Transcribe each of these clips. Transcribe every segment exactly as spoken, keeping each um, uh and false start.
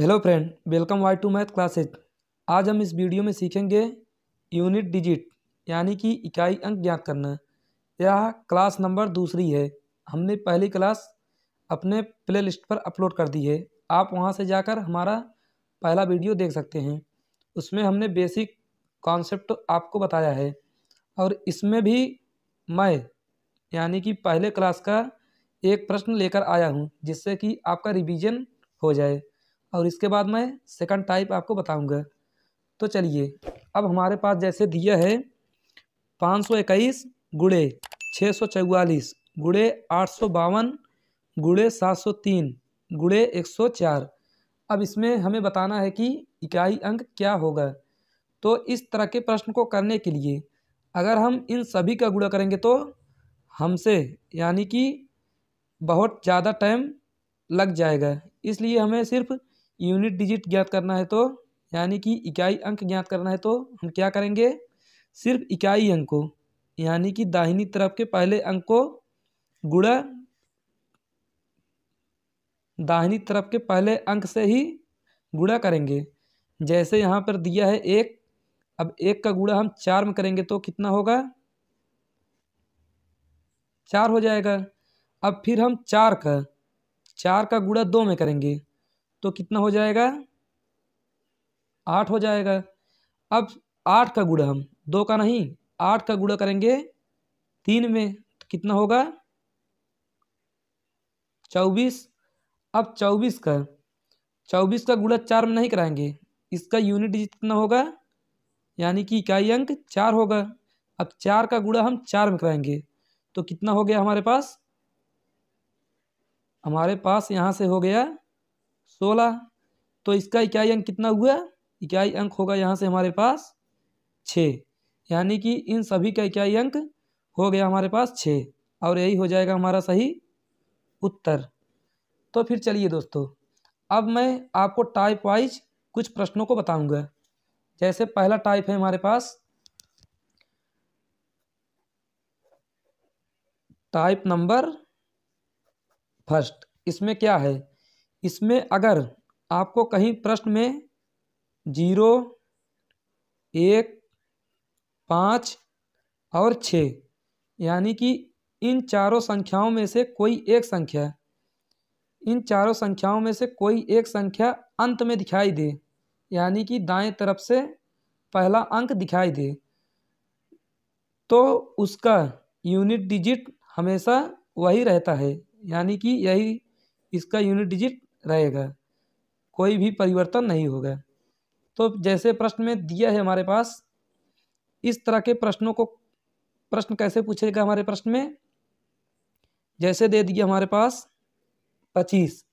Hello friend, welcome why to math classes. आज हम इस वीडियो में सीखेंगे यूनिट डिजिट यानी कि इकाई अंक ज्ञात करना। यह क्लास नंबर दूसरी है। हमने पहली क्लास अपने प्ले लिस्ट पर अपलोड कर दी है। आप वहां से जाकर हमारा पहला वीडियो देख सकते हैं। उसमें हमने बेसिक कॉन्सेप्ट आपको बताया है और इसमें भी मैं यानी कि पहले क्लास का एक प्रश्न लेकर आया हूँ जिससे कि आपका रिवीजन हो जाए और इसके बाद मैं सेकंड टाइप आपको बताऊंगा। तो चलिए, अब हमारे पास जैसे दिया है पाँच सौ इक्कीस गुड़े छः सौ चौवालीस गुड़े आठ सौ बावन गुड़े सात सौ तीन गुड़े एक सौ चार। अब इसमें हमें बताना है कि इकाई अंक क्या होगा। तो इस तरह के प्रश्न को करने के लिए अगर हम इन सभी का गुणा करेंगे तो हमसे यानी कि बहुत ज़्यादा टाइम लग जाएगा, इसलिए हमें सिर्फ़ यूनिट डिजिट ज्ञात करना है। तो यानी कि इकाई अंक ज्ञात करना है तो हम क्या करेंगे, सिर्फ इकाई अंक को यानी कि दाहिनी तरफ के पहले अंक को गुणा दाहिनी तरफ के पहले अंक से ही गुणा करेंगे। जैसे यहाँ पर दिया है एक, अब एक का गुणा हम चार में करेंगे तो कितना होगा, चार हो जाएगा। अब फिर हम चार का चार का गुणा दो में करेंगे तो कितना हो जाएगा, आठ हो जाएगा। अब आठ का गुणा हम दो का नहीं आठ का गुणा करेंगे तीन में तो कितना होगा, चौबीस। अब चौबीस का चौबीस का गुणा चार में नहीं कराएंगे, इसका यूनिट डिजिट कितना होगा यानी कि इकाई अंक चार होगा। अब चार का गुणा हम चार में कराएंगे तो कितना हो गया हमारे पास, हमारे पास यहाँ से हो गया सोलह। तो इसका इकाई अंक कितना हुआ, इकाई अंक होगा यहाँ से हमारे पास छः। यानी कि इन सभी का इकाई अंक हो गया हमारे पास छः और यही हो जाएगा हमारा सही उत्तर। तो फिर चलिए दोस्तों, अब मैं आपको टाइप वाइज कुछ प्रश्नों को बताऊंगा। जैसे पहला टाइप है हमारे पास टाइप नंबर फर्स्ट। इसमें क्या है, इसमें अगर आपको कहीं प्रश्न में जीरो एक पाँच और छः यानी कि इन चारों संख्याओं में से कोई एक संख्या इन चारों संख्याओं में से कोई एक संख्या अंत में दिखाई दे यानी कि दाएं तरफ से पहला अंक दिखाई दे तो उसका यूनिट डिजिट हमेशा वही रहता है यानी कि यही इसका यूनिट डिजिट रहेगा, कोई भी परिवर्तन नहीं होगा। तो जैसे प्रश्न में दिया है हमारे पास, इस तरह के प्रश्नों को प्रश्न कैसे पूछेगा हमारे प्रश्न में, जैसे दे दिया हमारे पास पच्चीस।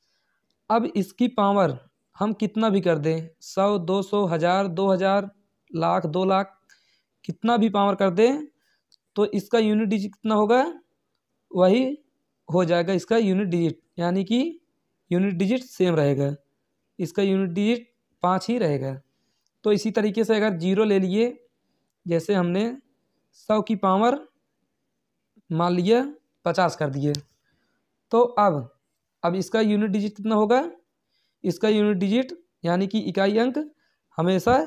अब इसकी पावर हम कितना भी कर दें, सौ दो सौ हज़ार दो हज़ार लाख दो लाख कितना भी पावर कर दें तो इसका यूनिट डिजिट कितना होगा, वही हो जाएगा इसका यूनिट डिजिट। यानी कि यूनिट डिजिट सेम रहेगा, इसका यूनिट डिजिट पाँच ही रहेगा। तो इसी तरीके से अगर जीरो ले लिए, जैसे हमने सौ की पावर मान लिया पचास कर दिए तो अब अब इसका यूनिट डिजिट कितना होगा, इसका यूनिट डिजिट यानी कि इकाई अंक हमेशा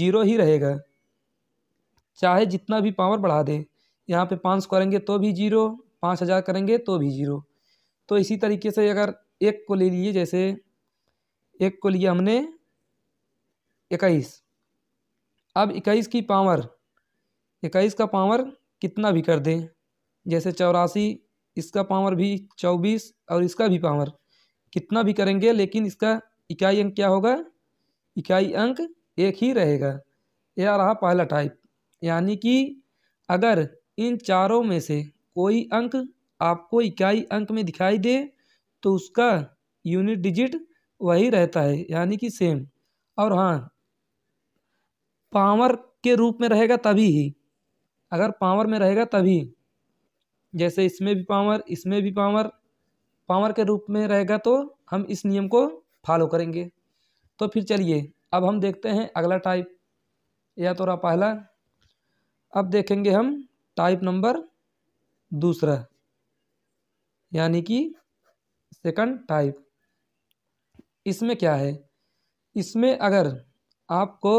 जीरो ही रहेगा, चाहे जितना भी पावर बढ़ा दे। यहाँ पे पाँच करेंगे तो भी जीरो, पाँच हज़ार करेंगे तो भी जीरो। तो इसी तरीके से अगर एक को ले लिए, जैसे एक को लिया हमने इक्कीस। अब इक्कीस की पावर इक्कीस का पावर कितना भी कर दें, जैसे चौरासी, इसका पावर भी चौबीस और इसका भी पावर कितना भी करेंगे लेकिन इसका इकाई अंक क्या होगा, इकाई अंक एक ही रहेगा। यह रहा पहला टाइप, यानी कि अगर इन चारों में से कोई अंक आपको इकाई अंक में दिखाई दे तो उसका यूनिट डिजिट वही रहता है यानी कि सेम। और हाँ, पावर के रूप में रहेगा तभी ही, अगर पावर में रहेगा तभी, जैसे इसमें भी पावर इसमें भी पावर पावर के रूप में रहेगा तो हम इस नियम को फॉलो करेंगे। तो फिर चलिए, अब हम देखते हैं अगला टाइप, या तो रहा पहला। अब देखेंगे हम टाइप नंबर दूसरा यानी कि सेकंड टाइप। इसमें क्या है, इसमें अगर आपको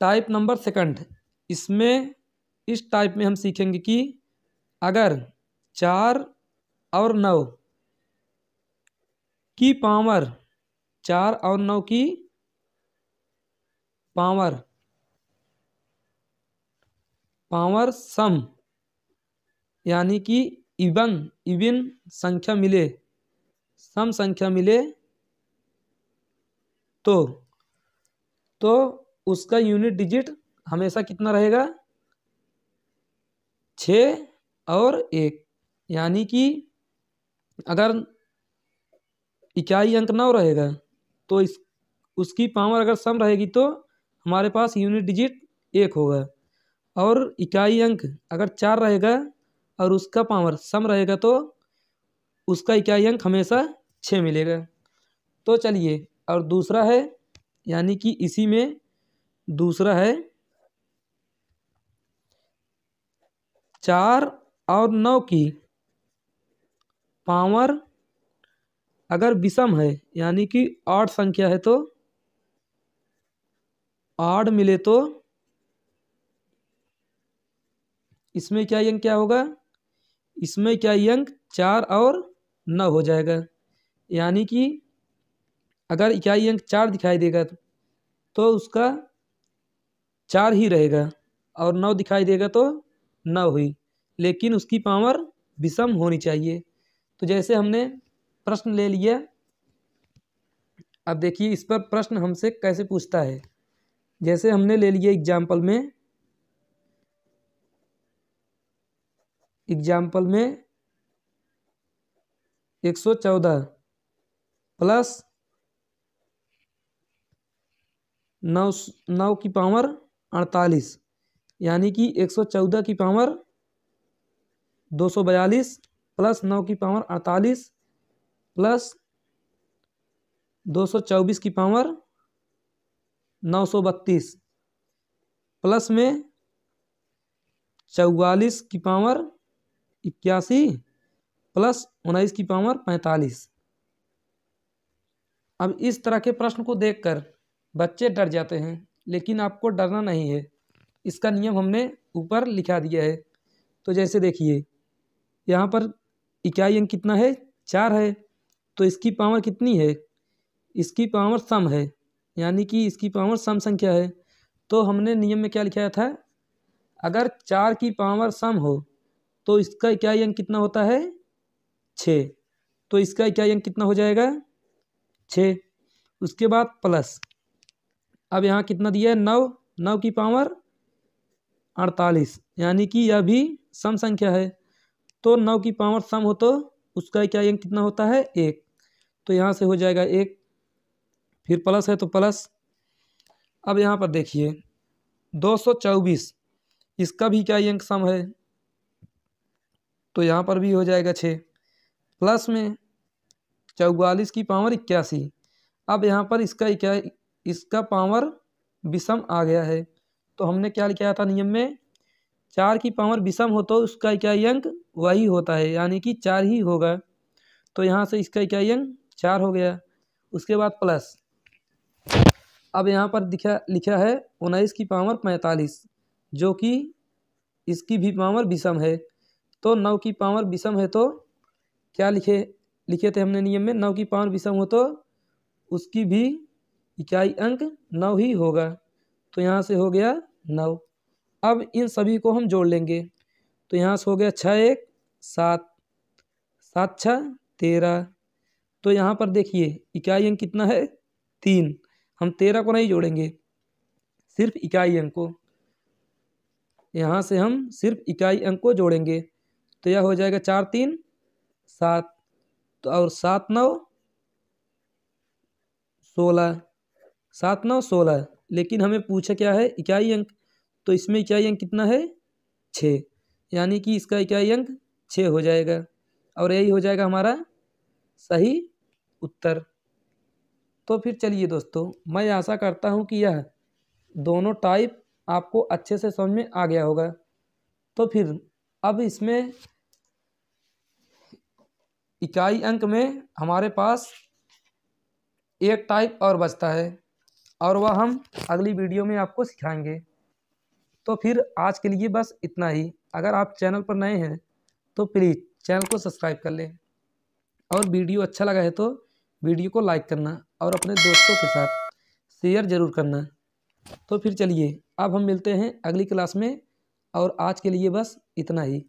टाइप नंबर सेकंड, इसमें इस टाइप में हम सीखेंगे कि अगर चार और नौ की पावर चार और नौ की पावर पावर सम यानी कि इवन इवन संख्या मिले, सम संख्या मिले तो तो उसका यूनिट डिजिट हमेशा कितना रहेगा, छः और एक। यानी कि अगर इकाई अंक नौ रहेगा तो इस उसकी पावर अगर सम रहेगी तो हमारे पास यूनिट डिजिट एक होगा, और इकाई अंक अगर चार रहेगा और उसका पावर सम रहेगा तो उसका इकाई अंक हमेशा छः मिलेगा। तो चलिए, और दूसरा है यानी कि इसी में दूसरा है चार और नौ की पावर अगर विषम है यानी कि ऑड संख्या है तो ऑड मिले तो इसमें क्या अंक क्या होगा, इसमें क्या अंक चार और नौ हो जाएगा। यानी कि अगर इकाई अंक चार दिखाई देगा तो उसका चार ही रहेगा, और नौ दिखाई देगा तो नौ हुई, लेकिन उसकी पावर विषम होनी चाहिए। तो जैसे हमने प्रश्न ले लिया, अब देखिए इस पर प्रश्न हमसे कैसे पूछता है। जैसे हमने ले लिया एग्जाम्पल में, एग्जाम्पल में एक सौ चौदह प्लस नौ नौ की पावर अड़तालीस यानी कि एक सौ चौदह की पावर दो सौ बयालीस प्लस नौ की पावर अड़तालीस प्लस दो सौ चौबीस की पावर नौ सौ बत्तीस प्लस में चौवालीस की पावर इक्यासी प्लस उन्नीस की पावर पैंतालीस। अब इस तरह के प्रश्न को देखकर बच्चे डर जाते हैं, लेकिन आपको डरना नहीं है, इसका नियम हमने ऊपर लिखा दिया है। तो जैसे देखिए यहाँ पर इकाई अंक कितना है, चार है, तो इसकी पावर कितनी है, इसकी पावर सम है यानी कि इसकी पावर सम संख्या है। तो हमने नियम में क्या लिखा था, अगर चार की पावर सम हो तो इसका इकाई अंक कितना होता है, छः, तो इसका इकाई अंक कितना हो जाएगा, छः। उसके बाद प्लस, अब यहाँ कितना दिया है, नौ, नौ की पावर अड़तालीस यानी कि यह भी सम संख्या है, तो नौ की पावर सम हो तो उसका इकाई अंक कितना होता है, एक, तो यहाँ से हो जाएगा एक। फिर प्लस है तो प्लस, अब यहाँ पर देखिए दो सौ चौबीस, इसका भी इकाई अंक सम है तो यहाँ पर भी हो जाएगा छः, प्लस में चौवालीस की पावर इक्यासी, अब यहाँ पर इसका इकाई इसका पावर विषम आ गया है, तो हमने क्या लिखा था नियम में, चार की पावर विषम हो तो उसका इकाई अंक वही होता है यानी कि चार ही होगा, तो यहाँ से इसका इकाई अंक चार हो गया। उसके बाद प्लस, अब यहाँ पर दिखा लिखा है उन्नीस की पावर पैंतालीस जो कि इसकी भी पावर विषम है, तो नौ की पावर विषम है तो क्या लिखे लिखे थे हमने नियम में, नौ की पावर विषम हो तो उसकी भी इकाई अंक नौ ही होगा, तो यहाँ से हो गया नौ। अब इन सभी को हम जोड़ लेंगे, तो यहाँ से हो गया छः एक सात, सात छः तेरह, तो यहाँ पर देखिए इकाई अंक कितना है, तीन, हम तेरह को नहीं जोड़ेंगे, सिर्फ इकाई अंक को, यहाँ से हम सिर्फ इकाई अंक को जोड़ेंगे, तो यह हो जाएगा चार तीन सात, तो और सात नौ सोलह, सात नौ सोलह, लेकिन हमें पूछा क्या है, इकाई अंक, तो इसमें इकाई अंक कितना है, छः, यानी कि इसका इकाई अंक छः हो जाएगा, और यही हो जाएगा हमारा सही उत्तर। तो फिर चलिए दोस्तों, मैं आशा करता हूँ कि यह दोनों टाइप आपको अच्छे से समझ में आ गया होगा। तो फिर अब इसमें इकाई अंक में हमारे पास एक टाइप और बचता है और वह हम अगली वीडियो में आपको सिखाएंगे। तो फिर आज के लिए बस इतना ही। अगर आप चैनल पर नए हैं तो प्लीज़ चैनल को सब्सक्राइब कर लें और वीडियो अच्छा लगा है तो वीडियो को लाइक करना और अपने दोस्तों के साथ शेयर ज़रूर करना। तो फिर चलिए अब हम मिलते हैं अगली क्लास में और आज के लिए बस इतना ही।